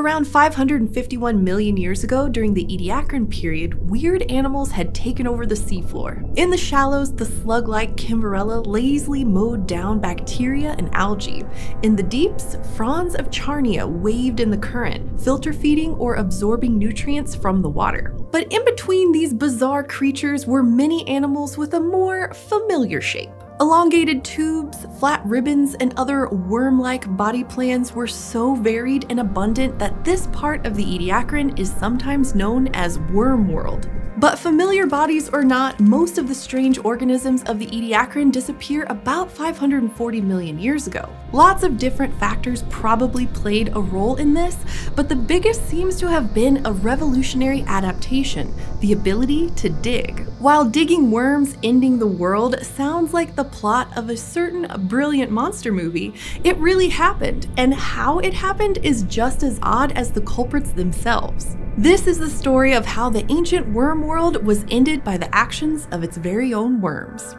Around 551 million years ago, during the Ediacaran period, weird animals had taken over the seafloor. In the shallows, the slug-like Kimberella lazily mowed down bacteria and algae. In the deeps, fronds of Charnia waved in the current, filter feeding or absorbing nutrients from the water. But in between these bizarre creatures were many animals with a more familiar shape. Elongated tubes, flat ribbons, and other worm-like body plans were so varied and abundant that this part of the Ediacaran is sometimes known as Wormworld. But familiar bodies or not, most of the strange organisms of the Ediacaran disappear about 540 million years ago. Lots of different factors probably played a role in this, but the biggest seems to have been a revolutionary adaptation, the ability to dig. While digging worms ending the world sounds like the plot of a certain brilliant monster movie, it really happened, and how it happened is just as odd as the culprits themselves. This is the story of how the ancient worm world was ended by the actions of its very own worms.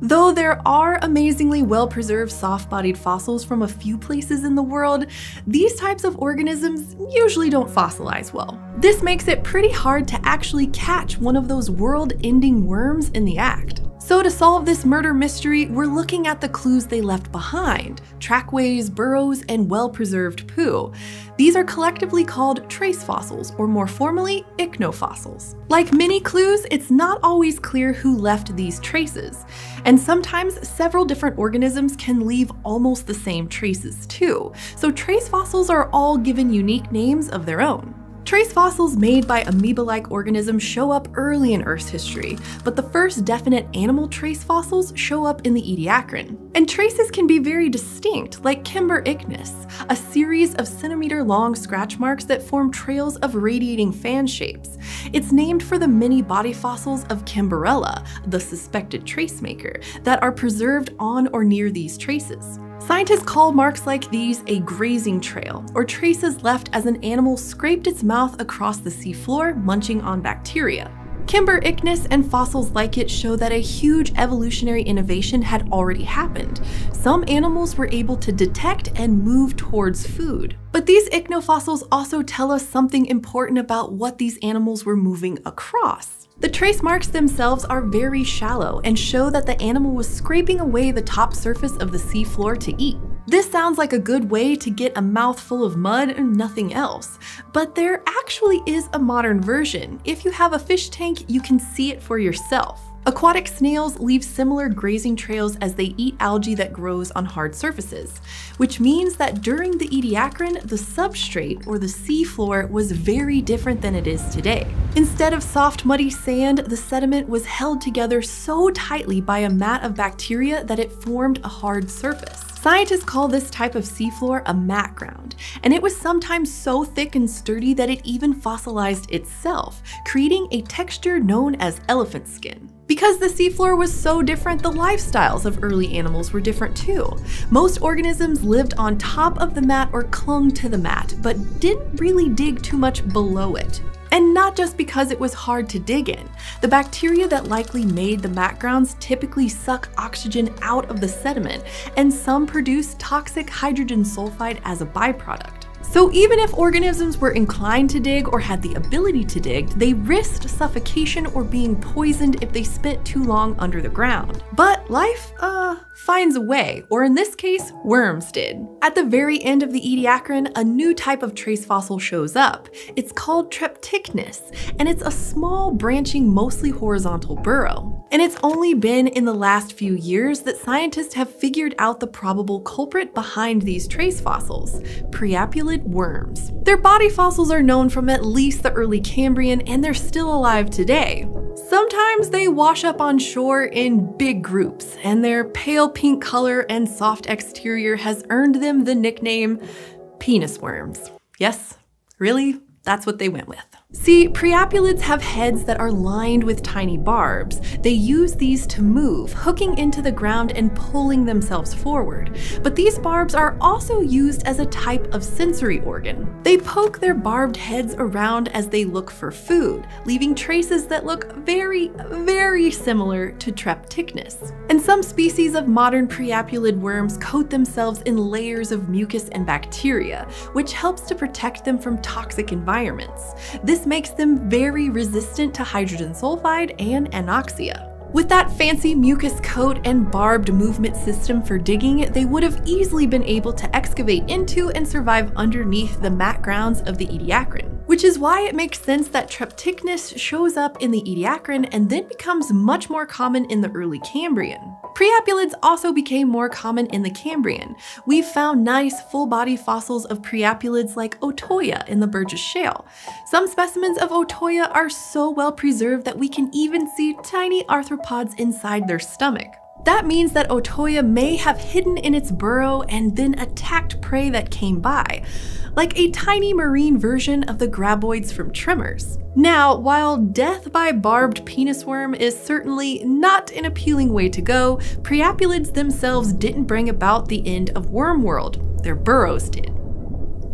Though there are amazingly well-preserved soft-bodied fossils from a few places in the world, these types of organisms usually don't fossilize well. This makes it pretty hard to actually catch one of those world-ending worms in the act. So to solve this murder mystery, we're looking at the clues they left behind: trackways, burrows, and well-preserved poo. These are collectively called trace fossils, or more formally, ichnofossils. Like many clues, it's not always clear who left these traces, and sometimes several different organisms can leave almost the same traces too, so trace fossils are all given unique names of their own. Trace fossils made by amoeba-like organisms show up early in Earth's history, but the first definite animal trace fossils show up in the Ediacaran. And traces can be very distinct, like Kimberichnus, a series of centimeter-long scratch marks that form trails of radiating fan shapes. It's named for the many body fossils of Kimberella, the suspected trace maker, that are preserved on or near these traces. Scientists call marks like these a grazing trail, or traces left as an animal scraped its mouth across the seafloor, munching on bacteria. Kimberichnus and fossils like it show that a huge evolutionary innovation had already happened. Some animals were able to detect and move towards food. But these ichnofossils also tell us something important about what these animals were moving across. The trace marks themselves are very shallow and show that the animal was scraping away the top surface of the seafloor to eat. This sounds like a good way to get a mouthful of mud and nothing else, but there actually is a modern version. If you have a fish tank, you can see it for yourself. Aquatic snails leave similar grazing trails as they eat algae that grows on hard surfaces, which means that during the Ediacaran, the substrate, or the seafloor, was very different than it is today. Instead of soft, muddy sand, the sediment was held together so tightly by a mat of bacteria that it formed a hard surface. Scientists call this type of seafloor a matground, and it was sometimes so thick and sturdy that it even fossilized itself, creating a texture known as elephant skin. Because the seafloor was so different, the lifestyles of early animals were different too. Most organisms lived on top of the mat or clung to the mat, but didn't really dig too much below it. And not just because it was hard to dig in. The bacteria that likely made the matgrounds typically suck oxygen out of the sediment, and some produce toxic hydrogen sulfide as a byproduct. So even if organisms were inclined to dig or had the ability to dig, they risked suffocation or being poisoned if they spent too long under the ground. But life, finds a way, or in this case, worms did. At the very end of the Ediacaran, a new type of trace fossil shows up. It's called Treptichnus, and it's a small, branching, mostly horizontal burrow. And it's only been in the last few years that scientists have figured out the probable culprit behind these trace fossils: Priapulid worms. Their body fossils are known from at least the early Cambrian, and they're still alive today. Sometimes they wash up on shore in big groups, and their pale pink color and soft exterior has earned them the nickname penis worms. Yes, really, that's what they went with. See, priapulids have heads that are lined with tiny barbs. They use these to move, hooking into the ground and pulling themselves forward. But these barbs are also used as a type of sensory organ. They poke their barbed heads around as they look for food, leaving traces that look very, very similar to Treptichnus. And some species of modern priapulid worms coat themselves in layers of mucus and bacteria, which helps to protect them from toxic environments. This makes them very resistant to hydrogen sulfide and anoxia. With that fancy mucus coat and barbed movement system for digging, they would have easily been able to excavate into and survive underneath the mat grounds of the Ediacaran. Which is why it makes sense that Treptichnus shows up in the Ediacaran and then becomes much more common in the early Cambrian. Priapulids also became more common in the Cambrian. We've found nice full-body fossils of priapulids like Ottoia in the Burgess Shale. Some specimens of Ottoia are so well preserved that we can even see tiny arthropods inside their stomach. That means that Ottoia may have hidden in its burrow and then attacked prey that came by, like a tiny marine version of the graboids from Tremors. Now, while death by barbed penis worm is certainly not an appealing way to go, priapulids themselves didn't bring about the end of Wormworld, their burrows did.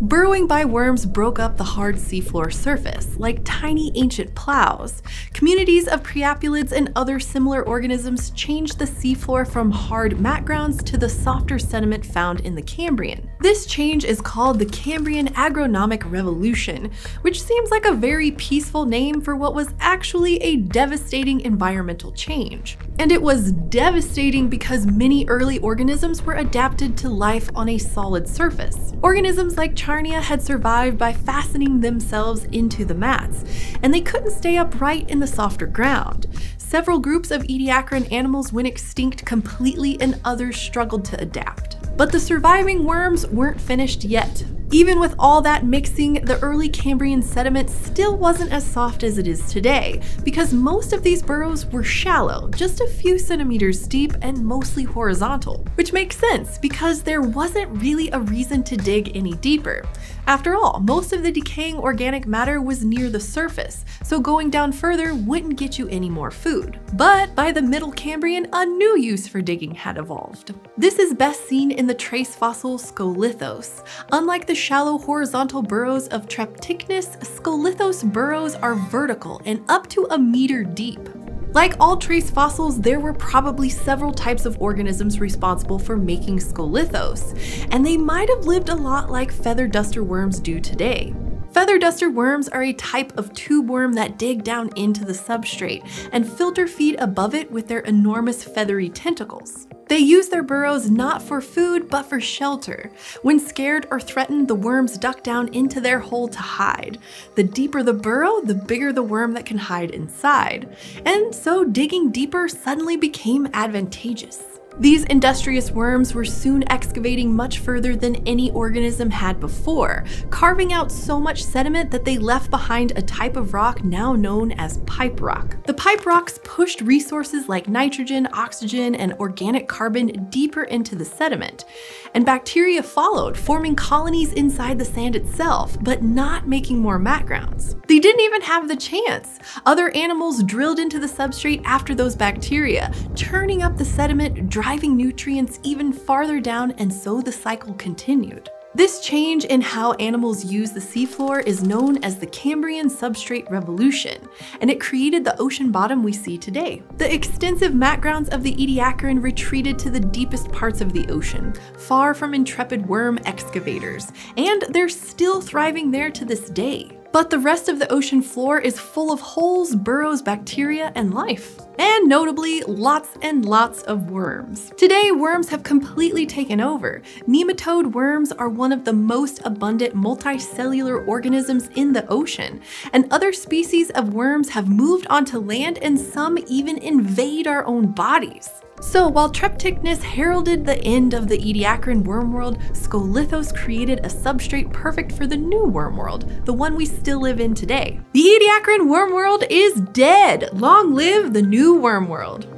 Burrowing by worms broke up the hard seafloor surface, like tiny ancient plows. Communities of priapulids and other similar organisms changed the seafloor from hard mat grounds to the softer sediment found in the Cambrian. This change is called the Cambrian Agronomic Revolution, which seems like a very peaceful name for what was actually a devastating environmental change. And it was devastating because many early organisms were adapted to life on a solid surface. Organisms like Charnia had survived by fastening themselves into the mats, and they couldn't stay upright in the softer ground. Several groups of Ediacaran animals went extinct completely and others struggled to adapt. But the surviving worms weren't finished yet. Even with all that mixing, the early Cambrian sediment still wasn't as soft as it is today, because most of these burrows were shallow, just a few centimeters deep and mostly horizontal. Which makes sense, because there wasn't really a reason to dig any deeper. After all, most of the decaying organic matter was near the surface, so going down further wouldn't get you any more food. But by the Middle Cambrian, a new use for digging had evolved. This is best seen in the trace fossil Scolithos. Unlike the shallow horizontal burrows of Treptichnus, Scolithos burrows are vertical and up to a meter deep. Like all trace fossils, there were probably several types of organisms responsible for making Scolithos, and they might have lived a lot like feather duster worms do today. Feather duster worms are a type of tube worm that dig down into the substrate and filter feed above it with their enormous feathery tentacles. They use their burrows not for food, but for shelter. When scared or threatened, the worms duck down into their hole to hide. The deeper the burrow, the bigger the worm that can hide inside. And so digging deeper suddenly became advantageous. These industrious worms were soon excavating much further than any organism had before, carving out so much sediment that they left behind a type of rock now known as pipe rock. The pipe rocks pushed resources like nitrogen, oxygen, and organic carbon deeper into the sediment, and bacteria followed, forming colonies inside the sand itself, but not making more mat grounds. They didn't even have the chance. Other animals drilled into the substrate after those bacteria, turning up the sediment, driving nutrients even farther down, and so the cycle continued. This change in how animals use the seafloor is known as the Cambrian Substrate Revolution, and it created the ocean bottom we see today. The extensive mat grounds of the Ediacaran retreated to the deepest parts of the ocean, far from intrepid worm excavators, and they're still thriving there to this day. But the rest of the ocean floor is full of holes, burrows, bacteria, and life. And notably, lots and lots of worms. Today, worms have completely taken over. Nematode worms are one of the most abundant multicellular organisms in the ocean, and other species of worms have moved onto land, and some even invade our own bodies. So while Treptichnus heralded the end of the Ediacaran wormworld, Scolithos created a substrate perfect for the new wormworld, the one we still live in today. The Ediacaran wormworld is dead! Long live the new wormworld!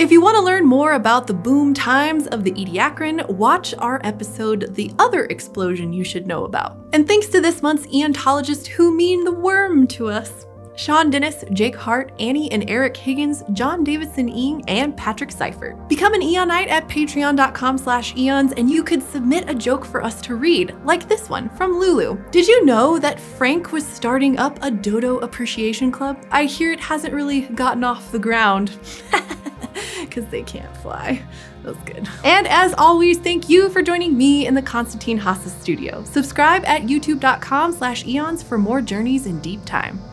If you want to learn more about the boom times of the Ediacaran, watch our episode, The Other Explosion You Should Know About. And thanks to this month's Eontologists who mean the worm to us. Sean Dennis, Jake Hart, Annie and Eric Higgins, John Davidson Eang, and Patrick Seifert. Become an Eonite at patreon.com/eons and you could submit a joke for us to read, like this one from Lulu. Did you know that Frank was starting up a dodo appreciation club? I hear it hasn't really gotten off the ground. Because they can't fly. That was good. And as always, thank you for joining me in the Constantine Hasse studio. Subscribe at youtube.com/eons for more journeys in deep time.